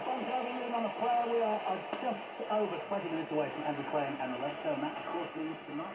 On a player, we are just over 20 minutes away from Andrew playing and the rest, and that, of course, leads tonight.